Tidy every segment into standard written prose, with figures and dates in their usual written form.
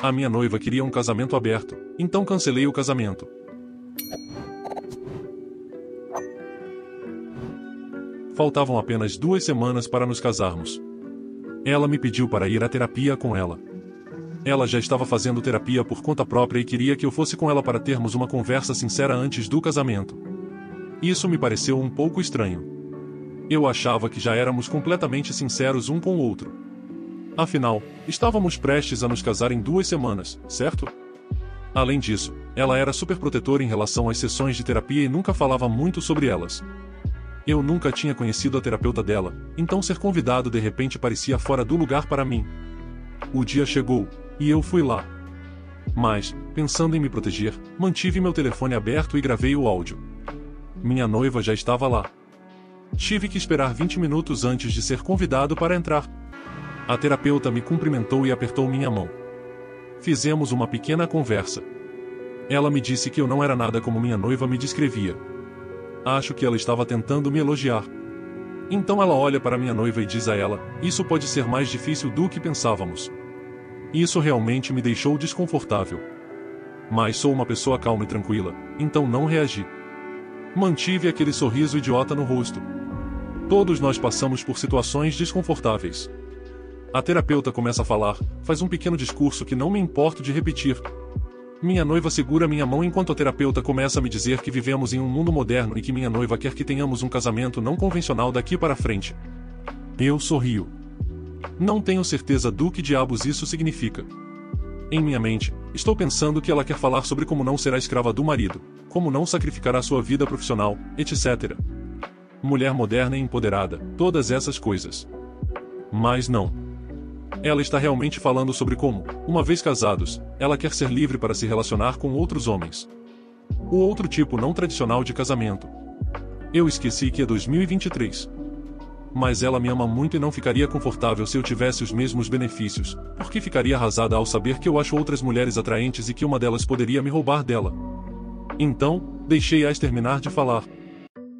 A minha noiva queria um casamento aberto, então cancelei o casamento. Faltavam apenas 2 semanas para nos casarmos. Ela me pediu para ir à terapia com ela. Ela já estava fazendo terapia por conta própria e queria que eu fosse com ela para termos uma conversa sincera antes do casamento. Isso me pareceu um pouco estranho. Eu achava que já éramos completamente sinceros um com o outro. Afinal, estávamos prestes a nos casar em 2 semanas, certo? Além disso, ela era super protetora em relação às sessões de terapia e nunca falava muito sobre elas. Eu nunca tinha conhecido a terapeuta dela, então ser convidado de repente parecia fora do lugar para mim. O dia chegou, e eu fui lá. Mas, pensando em me proteger, mantive meu telefone aberto e gravei o áudio. Minha noiva já estava lá. Tive que esperar 20 minutos antes de ser convidado para entrar. A terapeuta me cumprimentou e apertou minha mão. Fizemos uma pequena conversa. Ela me disse que eu não era nada como minha noiva me descrevia. Acho que ela estava tentando me elogiar. Então ela olha para minha noiva e diz a ela: isso pode ser mais difícil do que pensávamos. Isso realmente me deixou desconfortável. Mas sou uma pessoa calma e tranquila, então não reagi. Mantive aquele sorriso idiota no rosto. Todos nós passamos por situações desconfortáveis. A terapeuta começa a falar, faz um pequeno discurso que não me importo de repetir. Minha noiva segura minha mão enquanto a terapeuta começa a me dizer que vivemos em um mundo moderno e que minha noiva quer que tenhamos um casamento não convencional daqui para frente. Eu sorrio. Não tenho certeza do que diabos isso significa. Em minha mente, estou pensando que ela quer falar sobre como não será escrava do marido, como não sacrificará sua vida profissional, etc. Mulher moderna e empoderada, todas essas coisas. Mas não. Ela está realmente falando sobre como, uma vez casados, ela quer ser livre para se relacionar com outros homens. O outro tipo não tradicional de casamento. Eu esqueci que é 2023. Mas ela me ama muito e não ficaria confortável se eu tivesse os mesmos benefícios, porque ficaria arrasada ao saber que eu acho outras mulheres atraentes e que uma delas poderia me roubar dela. Então, deixei-as terminar de falar.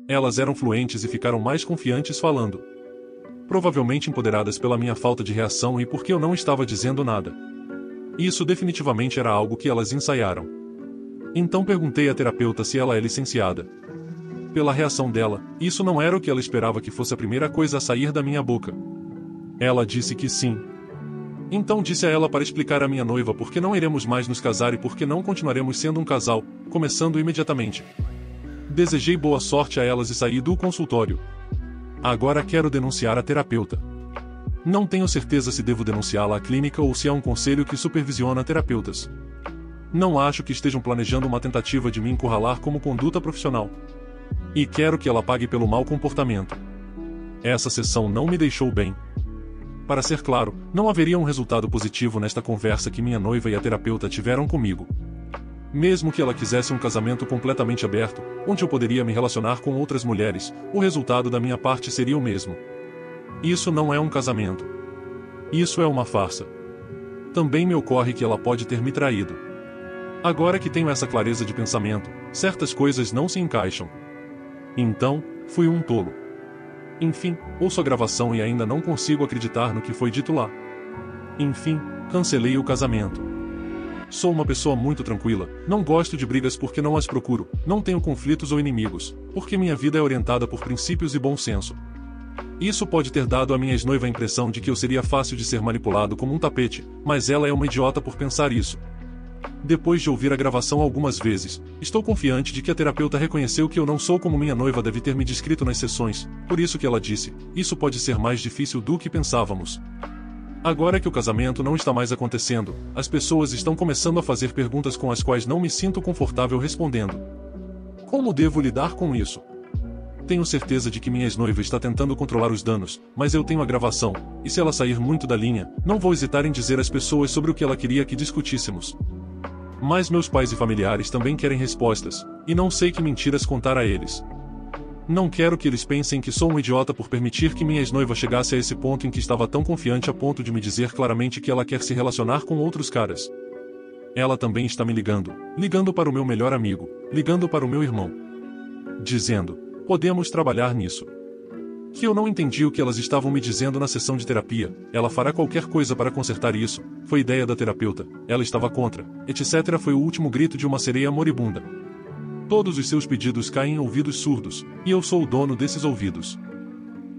Elas eram fluentes e ficaram mais confiantes falando. Provavelmente empoderadas pela minha falta de reação e porque eu não estava dizendo nada. Isso definitivamente era algo que elas ensaiaram. Então perguntei à terapeuta se ela é licenciada. Pela reação dela, isso não era o que ela esperava que fosse a primeira coisa a sair da minha boca. Ela disse que sim. Então disse a ela para explicar à minha noiva por que não iremos mais nos casar e por que não continuaremos sendo um casal, começando imediatamente. Desejei boa sorte a elas e saí do consultório. Agora quero denunciar a terapeuta. Não tenho certeza se devo denunciá-la à clínica ou se há um conselho que supervisiona terapeutas. Não acho que estejam planejando uma tentativa de me encurralar como conduta profissional. E quero que ela pague pelo mau comportamento. Essa sessão não me deixou bem. Para ser claro, não haveria um resultado positivo nesta conversa que minha noiva e a terapeuta tiveram comigo. Mesmo que ela quisesse um casamento completamente aberto, onde eu poderia me relacionar com outras mulheres, o resultado da minha parte seria o mesmo. Isso não é um casamento. Isso é uma farsa. Também me ocorre que ela pode ter me traído. Agora que tenho essa clareza de pensamento, certas coisas não se encaixam. Então, fui um tolo. Enfim, ouço a gravação e ainda não consigo acreditar no que foi dito lá. Enfim, cancelei o casamento. Sou uma pessoa muito tranquila, não gosto de brigas porque não as procuro, não tenho conflitos ou inimigos, porque minha vida é orientada por princípios e bom senso. Isso pode ter dado à minha ex-noiva a impressão de que eu seria fácil de ser manipulado como um tapete, mas ela é uma idiota por pensar isso. Depois de ouvir a gravação algumas vezes, estou confiante de que a terapeuta reconheceu que eu não sou como minha noiva deve ter me descrito nas sessões, por isso que ela disse: isso pode ser mais difícil do que pensávamos. Agora que o casamento não está mais acontecendo, as pessoas estão começando a fazer perguntas com as quais não me sinto confortável respondendo. Como devo lidar com isso? Tenho certeza de que minha ex-noiva está tentando controlar os danos, mas eu tenho a gravação, e se ela sair muito da linha, não vou hesitar em dizer às pessoas sobre o que ela queria que discutíssemos. Mas meus pais e familiares também querem respostas, e não sei que mentiras contar a eles. Não quero que eles pensem que sou um idiota por permitir que minha ex-noiva chegasse a esse ponto em que estava tão confiante a ponto de me dizer claramente que ela quer se relacionar com outros caras. Ela também está me ligando para o meu melhor amigo, ligando para o meu irmão. Dizendo: podemos trabalhar nisso. que eu não entendi o que elas estavam me dizendo na sessão de terapia. Ela fará qualquer coisa para consertar isso, foi ideia da terapeuta, ela estava contra, etc. Foi o último grito de uma sereia moribunda. Todos os seus pedidos caem em ouvidos surdos, e eu sou o dono desses ouvidos.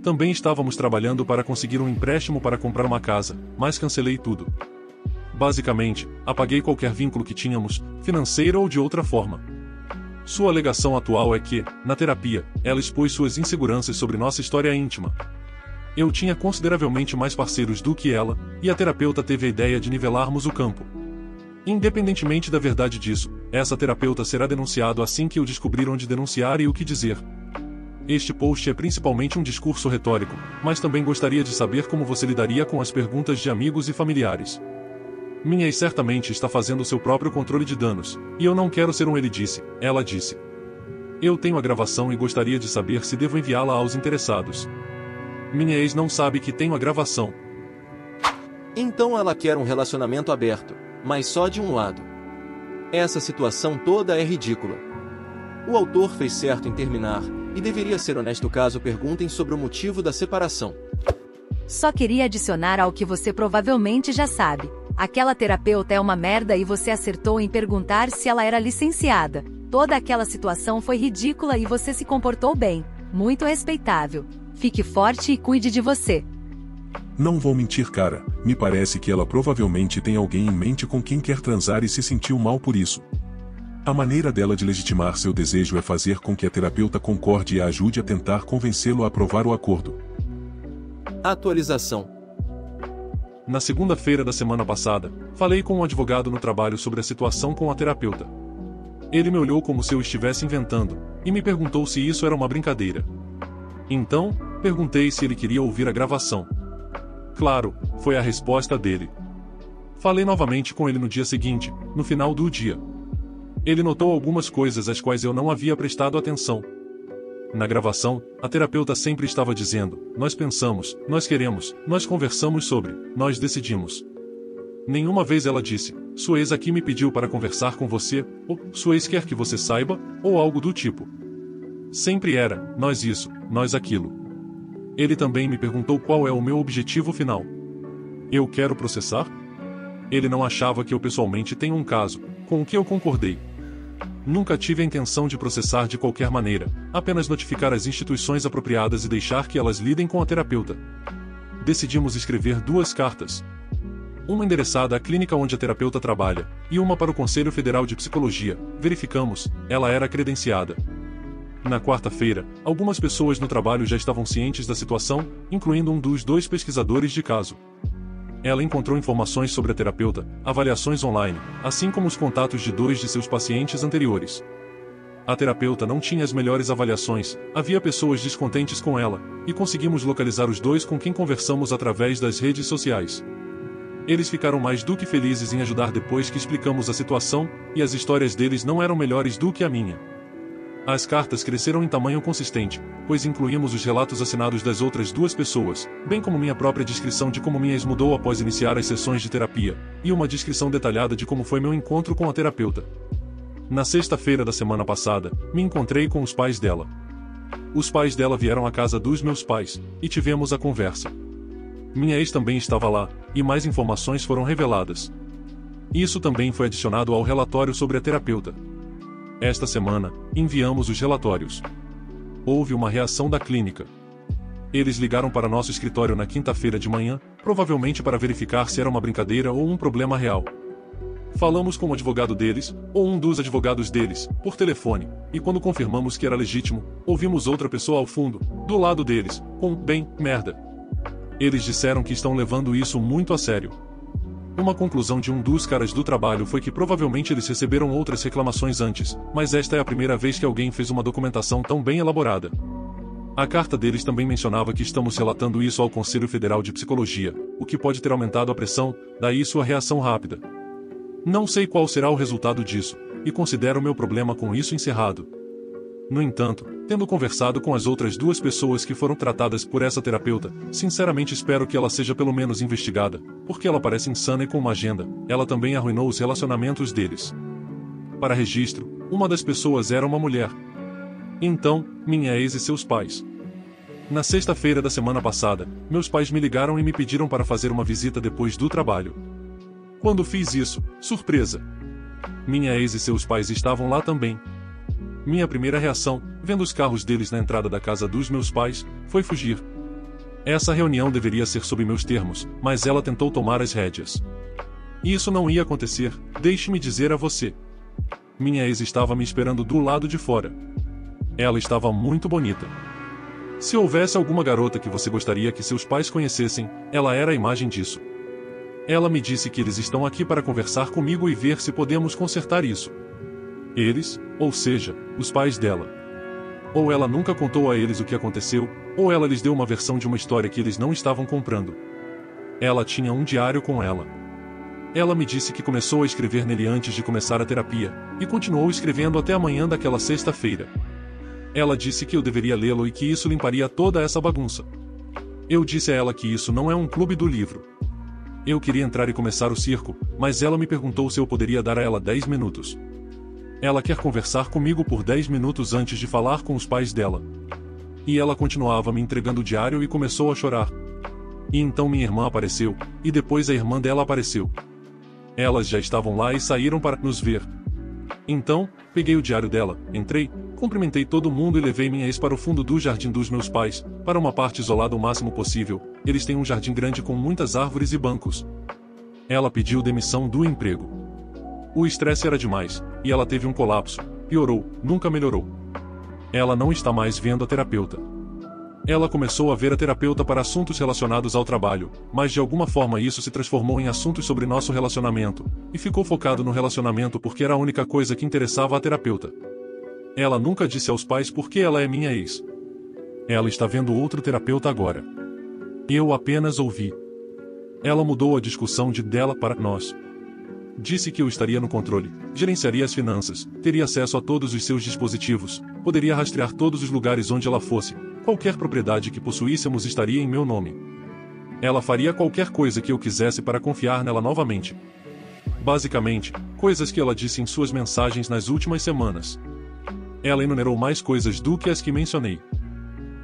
Também estávamos trabalhando para conseguir um empréstimo para comprar uma casa, mas cancelei tudo. Basicamente, apaguei qualquer vínculo que tínhamos, financeiro ou de outra forma. Sua alegação atual é que, na terapia, ela expôs suas inseguranças sobre nossa história íntima. Eu tinha consideravelmente mais parceiros do que ela, e a terapeuta teve a ideia de nivelarmos o campo. Independentemente da verdade disso, essa terapeuta será denunciada assim que eu descobrir onde denunciar e o que dizer. Este post é principalmente um discurso retórico, mas também gostaria de saber como você lidaria com as perguntas de amigos e familiares. Minha certamente está fazendo seu próprio controle de danos, e eu não quero ser um ele disse, ela disse. Eu tenho a gravação e gostaria de saber se devo enviá-la aos interessados. Minha ex não sabe que tenho a gravação. Então ela quer um relacionamento aberto, mas só de um lado. Essa situação toda é ridícula. O autor fez certo em terminar, e deveria ser honesto caso perguntem sobre o motivo da separação. Só queria adicionar ao que você provavelmente já sabe. Aquela terapeuta é uma merda e você acertou em perguntar se ela era licenciada. Toda aquela situação foi ridícula e você se comportou bem. Muito respeitável. Fique forte e cuide de você. Não vou mentir, cara. Me parece que ela provavelmente tem alguém em mente com quem quer transar e se sentiu mal por isso. A maneira dela de legitimar seu desejo é fazer com que a terapeuta concorde e a ajude a tentar convencê-lo a aprovar o acordo. Atualização. Na segunda-feira da semana passada, falei com um advogado no trabalho sobre a situação com a terapeuta. Ele me olhou como se eu estivesse inventando, e me perguntou se isso era uma brincadeira. Então, perguntei se ele queria ouvir a gravação. Claro, foi a resposta dele. Falei novamente com ele no dia seguinte, no final do dia. Ele notou algumas coisas às quais eu não havia prestado atenção. Na gravação, a terapeuta sempre estava dizendo, nós pensamos, nós queremos, nós conversamos sobre, nós decidimos. Nenhuma vez ela disse, sua ex aqui me pediu para conversar com você, ou, sua ex quer que você saiba, ou algo do tipo. Sempre era, nós isso, nós aquilo. Ele também me perguntou qual é o meu objetivo final. Eu quero processar? Ele não achava que eu pessoalmente tenho um caso, com o que eu concordei. Nunca tive a intenção de processar de qualquer maneira, apenas notificar as instituições apropriadas e deixar que elas lidem com a terapeuta. Decidimos escrever duas cartas. Uma endereçada à clínica onde a terapeuta trabalha, e uma para o Conselho Federal de Psicologia. Verificamos, ela era credenciada. Na quarta-feira, algumas pessoas no trabalho já estavam cientes da situação, incluindo um dos dois pesquisadores de caso. Ela encontrou informações sobre a terapeuta, avaliações online, assim como os contatos de dois de seus pacientes anteriores. A terapeuta não tinha as melhores avaliações, havia pessoas descontentes com ela, e conseguimos localizar os dois com quem conversamos através das redes sociais. Eles ficaram mais do que felizes em ajudar depois que explicamos a situação, e as histórias deles não eram melhores do que a minha. As cartas cresceram em tamanho consistente, pois incluímos os relatos assinados das outras duas pessoas, bem como minha própria descrição de como minha ex mudou após iniciar as sessões de terapia, e uma descrição detalhada de como foi meu encontro com a terapeuta. Na sexta-feira da semana passada, me encontrei com os pais dela. Os pais dela vieram à casa dos meus pais, e tivemos a conversa. Minha ex também estava lá, e mais informações foram reveladas. Isso também foi adicionado ao relatório sobre a terapeuta. Esta semana, enviamos os relatórios. Houve uma reação da clínica. Eles ligaram para nosso escritório na quinta-feira de manhã, provavelmente para verificar se era uma brincadeira ou um problema real. Falamos com o advogado deles, ou um dos advogados deles, por telefone, e quando confirmamos que era legítimo, ouvimos outra pessoa ao fundo, do lado deles, com, bem, merda. Eles disseram que estão levando isso muito a sério. Uma conclusão de um dos caras do trabalho foi que provavelmente eles receberam outras reclamações antes, mas esta é a primeira vez que alguém fez uma documentação tão bem elaborada. A carta deles também mencionava que estamos relatando isso ao Conselho Federal de Psicologia, o que pode ter aumentado a pressão, daí sua reação rápida. Não sei qual será o resultado disso, e considero meu problema com isso encerrado. No entanto, tendo conversado com as outras duas pessoas que foram tratadas por essa terapeuta, sinceramente espero que ela seja pelo menos investigada, porque ela parece insana e com uma agenda, ela também arruinou os relacionamentos deles. Para registro, uma das pessoas era uma mulher. Então, minha ex e seus pais. Na sexta-feira da semana passada, meus pais me ligaram e me pediram para fazer uma visita depois do trabalho. Quando fiz isso, surpresa! Minha ex e seus pais estavam lá também. Minha primeira reação, vendo os carros deles na entrada da casa dos meus pais, foi fugir. Essa reunião deveria ser sob meus termos, mas ela tentou tomar as rédeas. Isso não ia acontecer, deixe-me dizer a você. Minha ex estava me esperando do lado de fora. Ela estava muito bonita. Se houvesse alguma garota que você gostaria que seus pais conhecessem, ela era a imagem disso. Ela me disse que eles estão aqui para conversar comigo e ver se podemos consertar isso. Eles, ou seja, os pais dela. Ou ela nunca contou a eles o que aconteceu, ou ela lhes deu uma versão de uma história que eles não estavam comprando. Ela tinha um diário com ela. Ela me disse que começou a escrever nele antes de começar a terapia, e continuou escrevendo até a manhã daquela sexta-feira. Ela disse que eu deveria lê-lo e que isso limparia toda essa bagunça. Eu disse a ela que isso não é um clube do livro. Eu queria entrar e começar o circo, mas ela me perguntou se eu poderia dar a ela 10 minutos. Ela quer conversar comigo por 10 minutos antes de falar com os pais dela. E ela continuava me entregando o diário e começou a chorar. E então minha irmã apareceu, e depois a irmã dela apareceu. Elas já estavam lá e saíram para nos ver. Então, peguei o diário dela, entrei, cumprimentei todo mundo e levei minha ex para o fundo do jardim dos meus pais, para uma parte isolada o máximo possível. Eles têm um jardim grande com muitas árvores e bancos. Ela pediu demissão do emprego. O estresse era demais, e ela teve um colapso, piorou, nunca melhorou. Ela não está mais vendo a terapeuta. Ela começou a ver a terapeuta para assuntos relacionados ao trabalho, mas de alguma forma isso se transformou em assuntos sobre nosso relacionamento, e ficou focado no relacionamento porque era a única coisa que interessava a terapeuta. Ela nunca disse aos pais porque ela é minha ex. Ela está vendo outro terapeuta agora. Eu apenas ouvi. Ela mudou a discussão de dela para nós. Disse que eu estaria no controle, gerenciaria as finanças, teria acesso a todos os seus dispositivos, poderia rastrear todos os lugares onde ela fosse, qualquer propriedade que possuíssemos estaria em meu nome. Ela faria qualquer coisa que eu quisesse para confiar nela novamente. Basicamente, coisas que ela disse em suas mensagens nas últimas semanas. Ela enumerou mais coisas do que as que mencionei.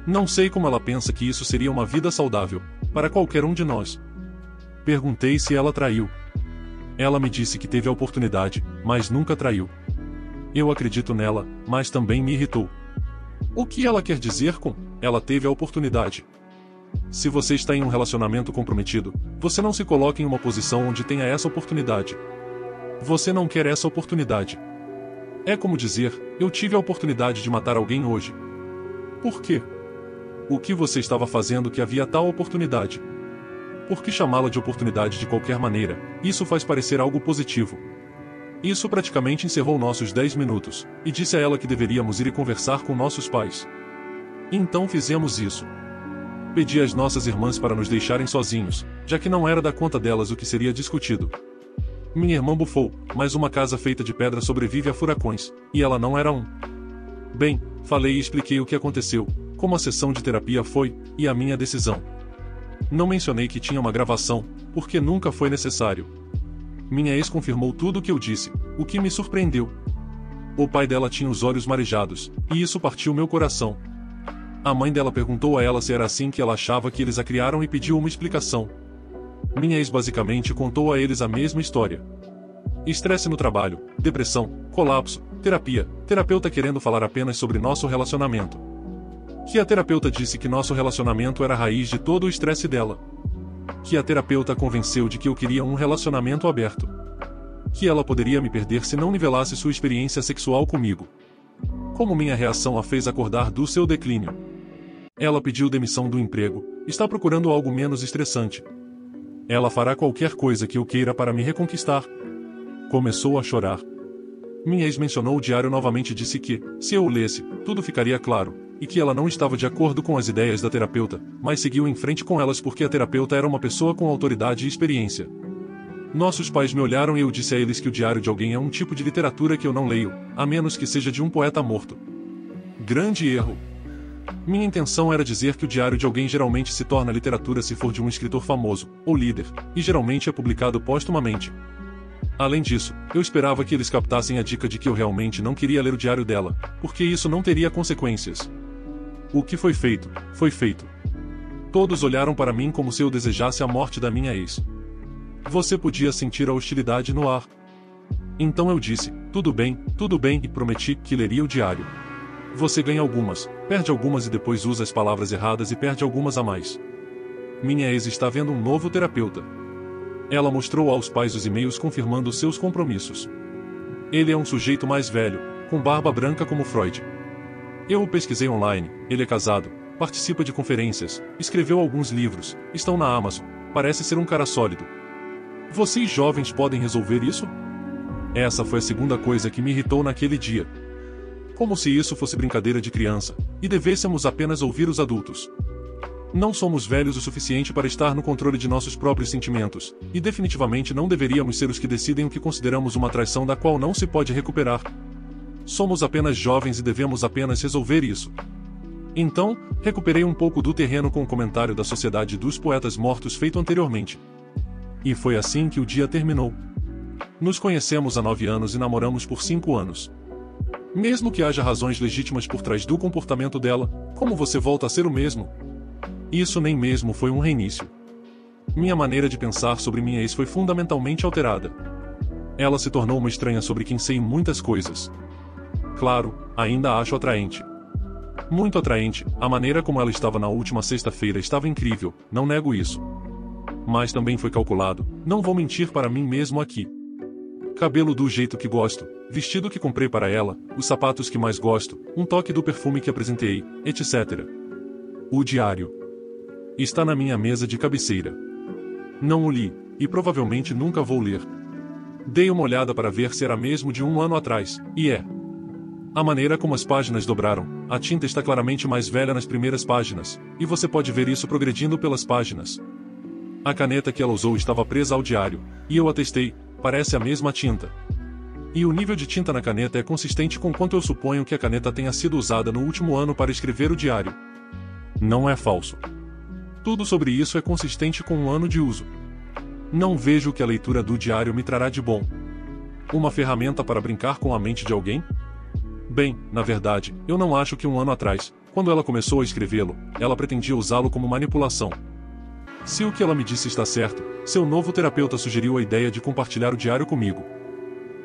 Não sei como ela pensa que isso seria uma vida saudável, para qualquer um de nós. Perguntei se ela traiu. Ela me disse que teve a oportunidade, mas nunca traiu. Eu acredito nela, mas também me irritou. O que ela quer dizer com, ela teve a oportunidade? Se você está em um relacionamento comprometido, você não se coloca em uma posição onde tenha essa oportunidade. Você não quer essa oportunidade. É como dizer, eu tive a oportunidade de matar alguém hoje. Por quê? O que você estava fazendo que havia tal oportunidade? Porque chamá-la de oportunidade de qualquer maneira, isso faz parecer algo positivo. Isso praticamente encerrou nossos 10 minutos, e disse a ela que deveríamos ir e conversar com nossos pais. Então fizemos isso. Pedi às nossas irmãs para nos deixarem sozinhos, já que não era da conta delas o que seria discutido. Minha irmã bufou, mas uma casa feita de pedra sobrevive a furacões, e ela não era um. Bem, falei e expliquei o que aconteceu, como a sessão de terapia foi, e a minha decisão. Não mencionei que tinha uma gravação, porque nunca foi necessário. Minha ex confirmou tudo o que eu disse, o que me surpreendeu. O pai dela tinha os olhos marejados, e isso partiu meu coração. A mãe dela perguntou a ela se era assim que ela achava que eles a criaram e pediu uma explicação. Minha ex basicamente contou a eles a mesma história. Estresse no trabalho, depressão, colapso, terapia, terapeuta querendo falar apenas sobre nosso relacionamento. Que a terapeuta disse que nosso relacionamento era a raiz de todo o estresse dela. Que a terapeuta a convenceu de que eu queria um relacionamento aberto. Que ela poderia me perder se não nivelasse sua experiência sexual comigo. Como minha reação a fez acordar do seu declínio. Ela pediu demissão do emprego, está procurando algo menos estressante. Ela fará qualquer coisa que eu queira para me reconquistar. Começou a chorar. Minha ex mencionou o diário novamente e disse que, se eu o lesse, tudo ficaria claro. E que ela não estava de acordo com as ideias da terapeuta, mas seguiu em frente com elas porque a terapeuta era uma pessoa com autoridade e experiência. Nossos pais me olharam e eu disse a eles que o diário de alguém é um tipo de literatura que eu não leio, a menos que seja de um poeta morto. Grande erro! Minha intenção era dizer que o diário de alguém geralmente se torna literatura se for de um escritor famoso, ou líder, e geralmente é publicado póstumamente. Além disso, eu esperava que eles captassem a dica de que eu realmente não queria ler o diário dela, porque isso não teria consequências. O que foi feito, foi feito. Todos olharam para mim como se eu desejasse a morte da minha ex. Você podia sentir a hostilidade no ar. Então eu disse, tudo bem, e prometi que leria o diário. Você ganha algumas, perde algumas e depois usa as palavras erradas e perde algumas a mais. Minha ex está vendo um novo terapeuta. Ela mostrou aos pais os e-mails confirmando seus compromissos. Ele é um sujeito mais velho, com barba branca como Freud. Eu o pesquisei online, ele é casado, participa de conferências, escreveu alguns livros, estão na Amazon, parece ser um cara sólido. Vocês jovens podem resolver isso? Essa foi a segunda coisa que me irritou naquele dia. Como se isso fosse brincadeira de criança, e devêssemos apenas ouvir os adultos. Não somos velhos o suficiente para estar no controle de nossos próprios sentimentos, e definitivamente não deveríamos ser os que decidem o que consideramos uma traição da qual não se pode recuperar. Somos apenas jovens e devemos apenas resolver isso. Então, recuperei um pouco do terreno com o comentário da Sociedade dos Poetas Mortos feito anteriormente. E foi assim que o dia terminou. Nos conhecemos há 9 anos e namoramos por 5 anos. Mesmo que haja razões legítimas por trás do comportamento dela, como você volta a ser o mesmo? Isso nem mesmo foi um reinício. Minha maneira de pensar sobre minha ex foi fundamentalmente alterada. Ela se tornou uma estranha sobre quem sei muitas coisas. Claro, ainda a acho atraente. Muito atraente, a maneira como ela estava na última sexta-feira estava incrível, não nego isso. Mas também foi calculado, não vou mentir para mim mesmo aqui. Cabelo do jeito que gosto, vestido que comprei para ela, os sapatos que mais gosto, um toque do perfume que apresentei, etc. O diário está na minha mesa de cabeceira. Não o li, e provavelmente nunca vou ler. Dei uma olhada para ver se era mesmo de 1 ano atrás, e é. A maneira como as páginas dobraram, a tinta está claramente mais velha nas primeiras páginas, e você pode ver isso progredindo pelas páginas. A caneta que ela usou estava presa ao diário, e eu a testei, parece a mesma tinta. E o nível de tinta na caneta é consistente com quanto eu suponho que a caneta tenha sido usada no último ano para escrever o diário. Não é falso. Tudo sobre isso é consistente com 1 ano de uso. Não vejo o que a leitura do diário me trará de bom. Uma ferramenta para brincar com a mente de alguém? Bem, na verdade, eu não acho que 1 ano atrás, quando ela começou a escrevê-lo, ela pretendia usá-lo como manipulação. Se o que ela me disse está certo, seu novo terapeuta sugeriu a ideia de compartilhar o diário comigo.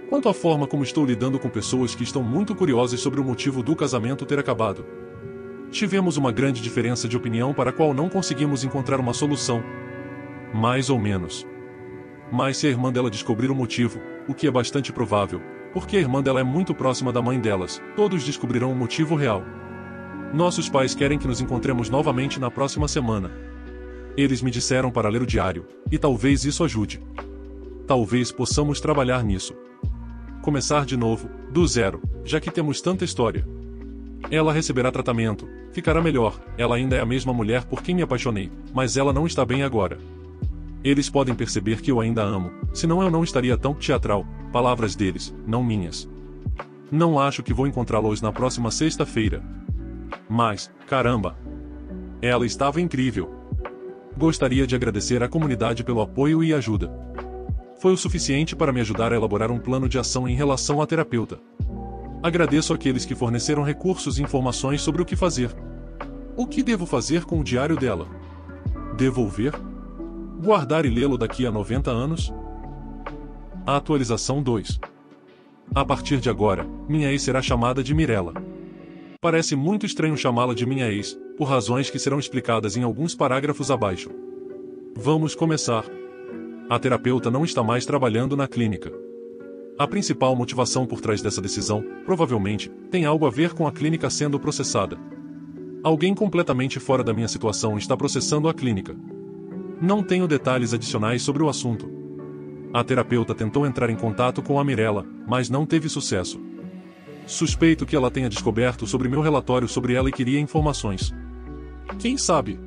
Quanto à forma como estou lidando com pessoas que estão muito curiosas sobre o motivo do casamento ter acabado. Tivemos uma grande diferença de opinião para a qual não conseguimos encontrar uma solução. Mais ou menos. Mas se a irmã dela descobrir o motivo, o que é bastante provável, porque a irmã dela é muito próxima da mãe delas, todos descobrirão o motivo real. Nossos pais querem que nos encontremos novamente na próxima semana. Eles me disseram para ler o diário, e talvez isso ajude. Talvez possamos trabalhar nisso. Começar de novo, do zero, já que temos tanta história. Ela receberá tratamento, ficará melhor, ela ainda é a mesma mulher por quem me apaixonei, mas ela não está bem agora. Eles podem perceber que eu ainda amo, senão eu não estaria tão teatral, palavras deles, não minhas. Não acho que vou encontrá-los na próxima sexta-feira. Mas, caramba! Ela estava incrível. Gostaria de agradecer à comunidade pelo apoio e ajuda. Foi o suficiente para me ajudar a elaborar um plano de ação em relação à terapeuta. Agradeço àqueles que forneceram recursos e informações sobre o que fazer. O que devo fazer com o diário dela? Devolver? Guardar e lê-lo daqui a 90 anos? A atualização 2. A partir de agora, minha ex será chamada de Mirella. Parece muito estranho chamá-la de minha ex, por razões que serão explicadas em alguns parágrafos abaixo. Vamos começar. A terapeuta não está mais trabalhando na clínica. A principal motivação por trás dessa decisão, provavelmente, tem algo a ver com a clínica sendo processada. Alguém completamente fora da minha situação está processando a clínica. Não tenho detalhes adicionais sobre o assunto. A terapeuta tentou entrar em contato com a Mirella, mas não teve sucesso. Suspeito que ela tenha descoberto sobre meu relatório sobre ela e queria informações. Quem sabe?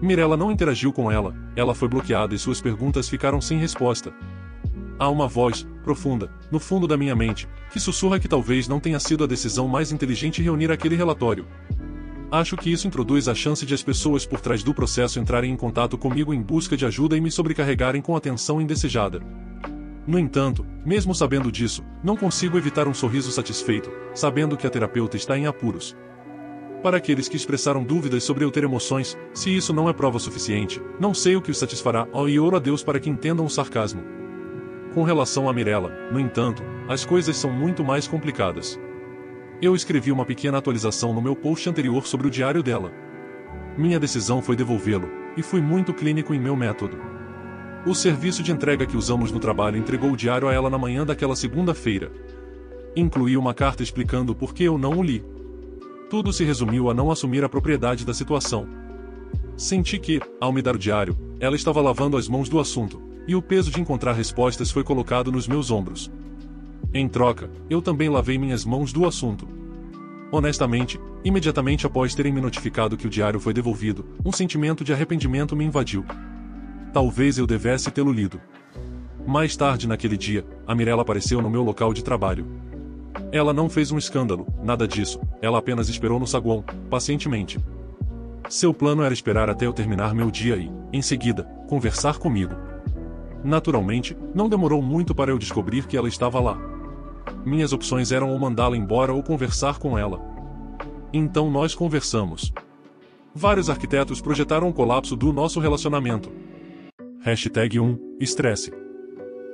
Mirella não interagiu com ela, ela foi bloqueada e suas perguntas ficaram sem resposta. Há uma voz, profunda, no fundo da minha mente, que sussurra que talvez não tenha sido a decisão mais inteligente reunir aquele relatório. Acho que isso introduz a chance de as pessoas por trás do processo entrarem em contato comigo em busca de ajuda e me sobrecarregarem com atenção indesejada. No entanto, mesmo sabendo disso, não consigo evitar um sorriso satisfeito, sabendo que a terapeuta está em apuros. Para aqueles que expressaram dúvidas sobre eu ter emoções, se isso não é prova suficiente, não sei o que os satisfará. Ó, e oro a Deus para que entendam o sarcasmo. Com relação a Mirella, no entanto, as coisas são muito mais complicadas. Eu escrevi uma pequena atualização no meu post anterior sobre o diário dela. Minha decisão foi devolvê-lo, e fui muito clínico em meu método. O serviço de entrega que usamos no trabalho entregou o diário a ela na manhã daquela segunda-feira. Incluí uma carta explicando por que eu não o li. Tudo se resumiu a não assumir a propriedade da situação. Senti que, ao me dar o diário, ela estava lavando as mãos do assunto, e o peso de encontrar respostas foi colocado nos meus ombros. Em troca, eu também lavei minhas mãos do assunto. Honestamente, imediatamente após terem me notificado que o diário foi devolvido, um sentimento de arrependimento me invadiu. Talvez eu devesse tê-lo lido. Mais tarde naquele dia, a Mirella apareceu no meu local de trabalho. Ela não fez um escândalo, nada disso, ela apenas esperou no saguão, pacientemente. Seu plano era esperar até eu terminar meu dia e, em seguida, conversar comigo. Naturalmente, não demorou muito para eu descobrir que ela estava lá. Minhas opções eram ou mandá-la embora ou conversar com ela. Então nós conversamos. Vários arquitetos projetaram o colapso do nosso relacionamento. #1, estresse.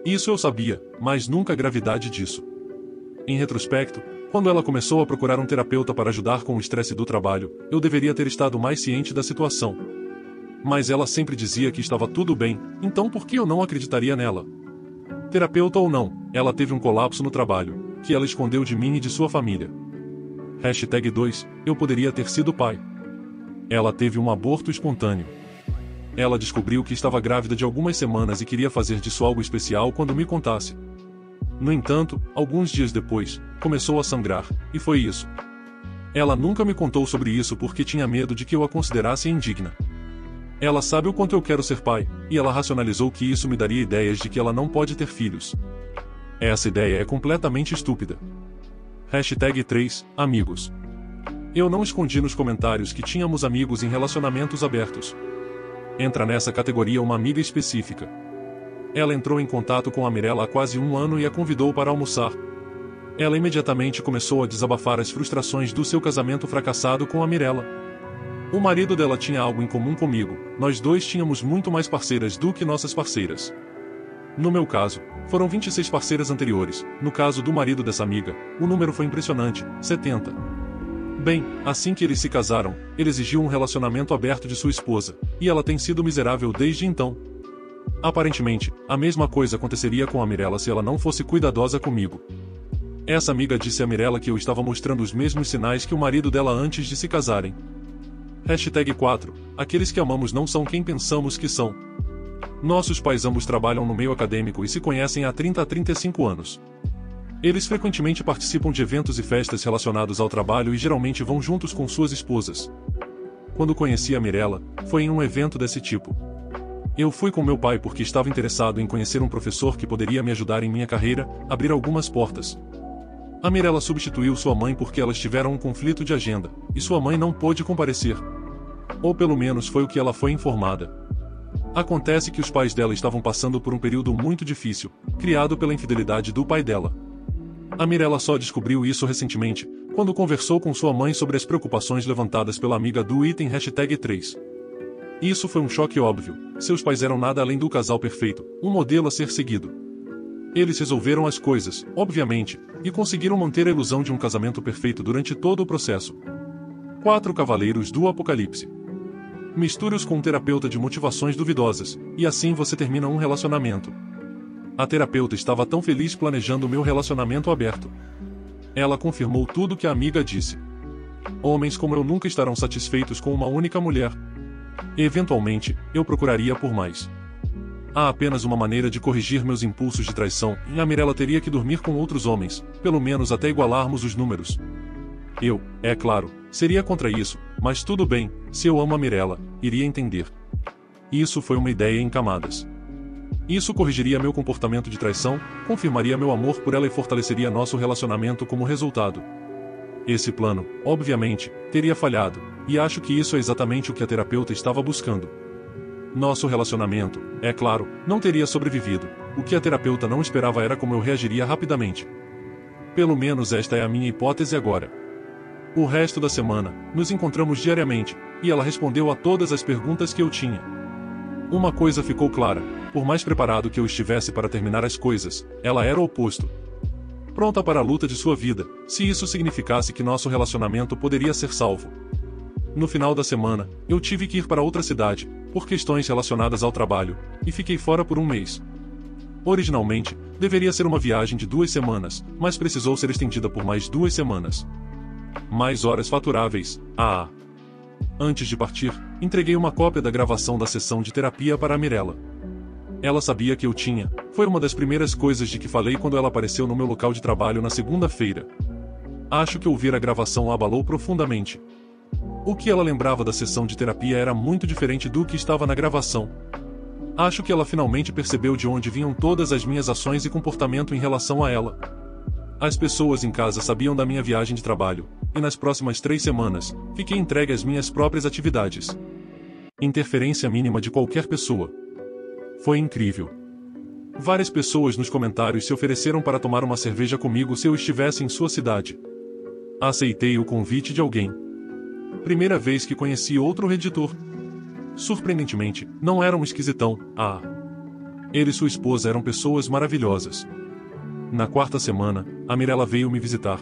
Isso eu sabia, mas nunca a gravidade disso. Em retrospecto, quando ela começou a procurar um terapeuta para ajudar com o estresse do trabalho, eu deveria ter estado mais ciente da situação. Mas ela sempre dizia que estava tudo bem, então por que eu não acreditaria nela? Terapeuta ou não, ela teve um colapso no trabalho, que ela escondeu de mim e de sua família. #2, eu poderia ter sido pai. Ela teve um aborto espontâneo. Ela descobriu que estava grávida de algumas semanas e queria fazer disso algo especial quando me contasse. No entanto, alguns dias depois, começou a sangrar, e foi isso. Ela nunca me contou sobre isso porque tinha medo de que eu a considerasse indigna. Ela sabe o quanto eu quero ser pai, e ela racionalizou que isso me daria ideias de que ela não pode ter filhos. Essa ideia é completamente estúpida. #3, amigos. Eu não escondi nos comentários que tínhamos amigos em relacionamentos abertos. Entra nessa categoria uma amiga específica. Ela entrou em contato com a Mirella há quase um ano e a convidou para almoçar. Ela imediatamente começou a desabafar as frustrações do seu casamento fracassado com a Mirella. O marido dela tinha algo em comum comigo, nós dois tínhamos muito mais parceiras do que nossas parceiras. No meu caso, foram 26 parceiras anteriores, no caso do marido dessa amiga, o número foi impressionante, 70. Bem, assim que eles se casaram, ele exigiu um relacionamento aberto de sua esposa, e ela tem sido miserável desde então. Aparentemente, a mesma coisa aconteceria com a Mirella se ela não fosse cuidadosa comigo. Essa amiga disse a Mirella que eu estava mostrando os mesmos sinais que o marido dela antes de se casarem. #4, aqueles que amamos não são quem pensamos que são. Nossos pais ambos trabalham no meio acadêmico e se conhecem há 30 a 35 anos. Eles frequentemente participam de eventos e festas relacionados ao trabalho e geralmente vão juntos com suas esposas. Quando conheci a Mirella, foi em um evento desse tipo. Eu fui com meu pai porque estava interessado em conhecer um professor que poderia me ajudar em minha carreira, abrir algumas portas. A Mirella substituiu sua mãe porque elas tiveram um conflito de agenda, e sua mãe não pôde comparecer. Ou pelo menos foi o que ela foi informada. Acontece que os pais dela estavam passando por um período muito difícil, criado pela infidelidade do pai dela. A Mirella só descobriu isso recentemente, quando conversou com sua mãe sobre as preocupações levantadas pela amiga do item #3. Isso foi um choque óbvio, seus pais eram nada além do casal perfeito, um modelo a ser seguido. Eles resolveram as coisas, obviamente, e conseguiram manter a ilusão de um casamento perfeito durante todo o processo. 4 Cavaleiros do Apocalipse. Misture-os com um terapeuta de motivações duvidosas, e assim você termina um relacionamento. A terapeuta estava tão feliz planejando meu relacionamento aberto. Ela confirmou tudo que a amiga disse. Homens como eu nunca estarão satisfeitos com uma única mulher. Eventualmente, eu procuraria por mais. Há apenas uma maneira de corrigir meus impulsos de traição, e a Mirella teria que dormir com outros homens, pelo menos até igualarmos os números. Eu, é claro, seria contra isso, mas tudo bem, se eu amo a Mirella, iria entender. Isso foi uma ideia em camadas. Isso corrigiria meu comportamento de traição, confirmaria meu amor por ela e fortaleceria nosso relacionamento como resultado. Esse plano, obviamente, teria falhado, e acho que isso é exatamente o que a terapeuta estava buscando. Nosso relacionamento, é claro, não teria sobrevivido. O que a terapeuta não esperava era como eu reagiria rapidamente. Pelo menos esta é a minha hipótese agora. O resto da semana, nos encontramos diariamente, e ela respondeu a todas as perguntas que eu tinha. Uma coisa ficou clara, por mais preparado que eu estivesse para terminar as coisas, ela era o oposto. Pronta para a luta de sua vida, se isso significasse que nosso relacionamento poderia ser salvo. No final da semana, eu tive que ir para outra cidade, por questões relacionadas ao trabalho, e fiquei fora por um mês. Originalmente, deveria ser uma viagem de 2 semanas, mas precisou ser estendida por mais 2 semanas. Mais horas faturáveis, ah! Antes de partir, entreguei uma cópia da gravação da sessão de terapia para a Mirella. Ela sabia que eu tinha, foi uma das primeiras coisas de que falei quando ela apareceu no meu local de trabalho na segunda-feira. Acho que ouvir a gravação a abalou profundamente. O que ela lembrava da sessão de terapia era muito diferente do que estava na gravação. Acho que ela finalmente percebeu de onde vinham todas as minhas ações e comportamento em relação a ela. As pessoas em casa sabiam da minha viagem de trabalho, e nas próximas 3 semanas, fiquei entregue às minhas próprias atividades. Interferência mínima de qualquer pessoa. Foi incrível. Várias pessoas nos comentários se ofereceram para tomar uma cerveja comigo se eu estivesse em sua cidade. Aceitei o convite de alguém. Primeira vez que conheci outro editor. Surpreendentemente, não era um esquisitão, ah! Ele e sua esposa eram pessoas maravilhosas. Na quarta semana, a Mirella veio me visitar.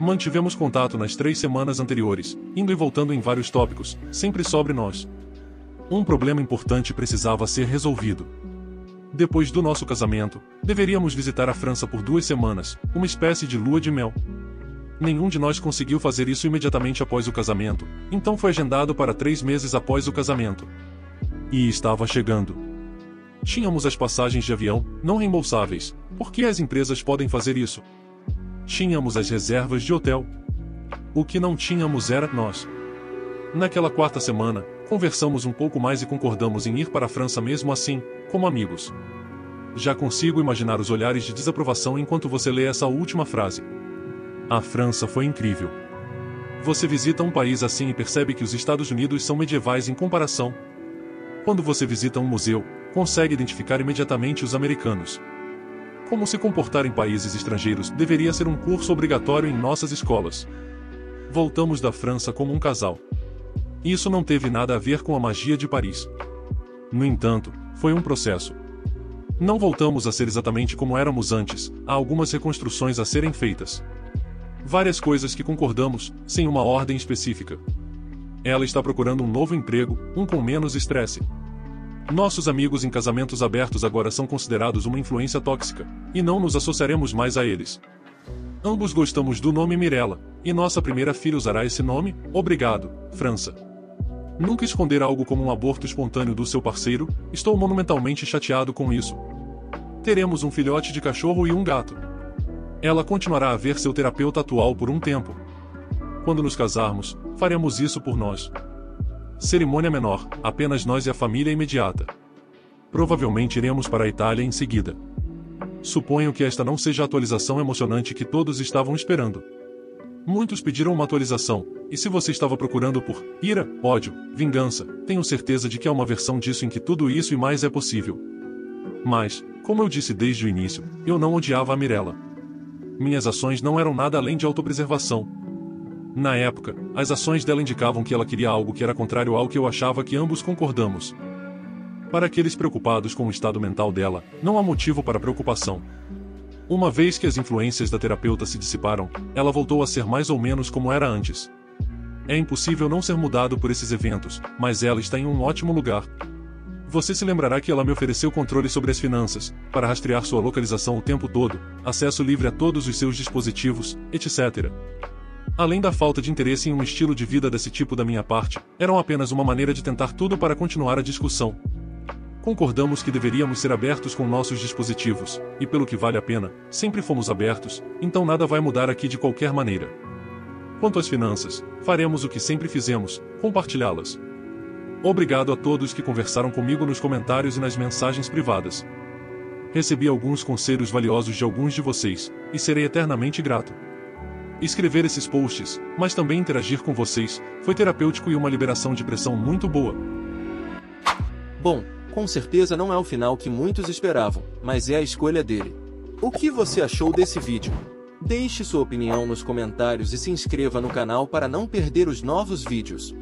Mantivemos contato nas 3 semanas anteriores, indo e voltando em vários tópicos, sempre sobre nós. Um problema importante precisava ser resolvido. Depois do nosso casamento, deveríamos visitar a França por 2 semanas, uma espécie de lua de mel. Nenhum de nós conseguiu fazer isso imediatamente após o casamento, então foi agendado para 3 meses após o casamento. E estava chegando. Tínhamos as passagens de avião, não reembolsáveis, porque as empresas podem fazer isso. Tínhamos as reservas de hotel. O que não tínhamos era nós. Naquela quarta semana, conversamos um pouco mais e concordamos em ir para a França mesmo assim, como amigos. Já consigo imaginar os olhares de desaprovação enquanto você lê essa última frase. A França foi incrível. Você visita um país assim e percebe que os Estados Unidos são medievais em comparação. Quando você visita um museu, consegue identificar imediatamente os americanos. Como se comportar em países estrangeiros deveria ser um curso obrigatório em nossas escolas. Voltamos da França como um casal. Isso não teve nada a ver com a magia de Paris. No entanto, foi um processo. Não voltamos a ser exatamente como éramos antes, há algumas reconstruções a serem feitas. Várias coisas que concordamos, sem uma ordem específica. Ela está procurando um novo emprego, um com menos estresse. Nossos amigos em casamentos abertos agora são considerados uma influência tóxica, e não nos associaremos mais a eles. Ambos gostamos do nome Mirella, e nossa primeira filha usará esse nome, obrigado, França. Nunca esconder algo como um aborto espontâneo do seu parceiro, estou monumentalmente chateado com isso. Teremos um filhote de cachorro e um gato. Ela continuará a ver seu terapeuta atual por um tempo. Quando nos casarmos, faremos isso por nós. Cerimônia menor, apenas nós e a família imediata. Provavelmente iremos para a Itália em seguida. Suponho que esta não seja a atualização emocionante que todos estavam esperando. Muitos pediram uma atualização, e se você estava procurando por ira, ódio, vingança, tenho certeza de que há uma versão disso em que tudo isso e mais é possível. Mas, como eu disse desde o início, eu não odiava a Mirella. Minhas ações não eram nada além de autopreservação. Na época, as ações dela indicavam que ela queria algo que era contrário ao que eu achava que ambos concordamos. Para aqueles preocupados com o estado mental dela, não há motivo para preocupação. Uma vez que as influências da terapeuta se dissiparam, ela voltou a ser mais ou menos como era antes. É impossível não ser mudado por esses eventos, mas ela está em um ótimo lugar. Você se lembrará que ela me ofereceu controle sobre as finanças, para rastrear sua localização o tempo todo, acesso livre a todos os seus dispositivos, etc. Além da falta de interesse em um estilo de vida desse tipo da minha parte, eram apenas uma maneira de tentar tudo para continuar a discussão. Concordamos que deveríamos ser abertos com nossos dispositivos, e pelo que vale a pena, sempre fomos abertos, então nada vai mudar aqui de qualquer maneira. Quanto às finanças, faremos o que sempre fizemos, compartilhá-las. Obrigado a todos que conversaram comigo nos comentários e nas mensagens privadas. Recebi alguns conselhos valiosos de alguns de vocês, e serei eternamente grato. Escrever esses posts, mas também interagir com vocês, foi terapêutico e uma liberação de pressão muito boa. Bom, com certeza não é o final que muitos esperavam, mas é a escolha dele. O que você achou desse vídeo? Deixe sua opinião nos comentários e se inscreva no canal para não perder os novos vídeos.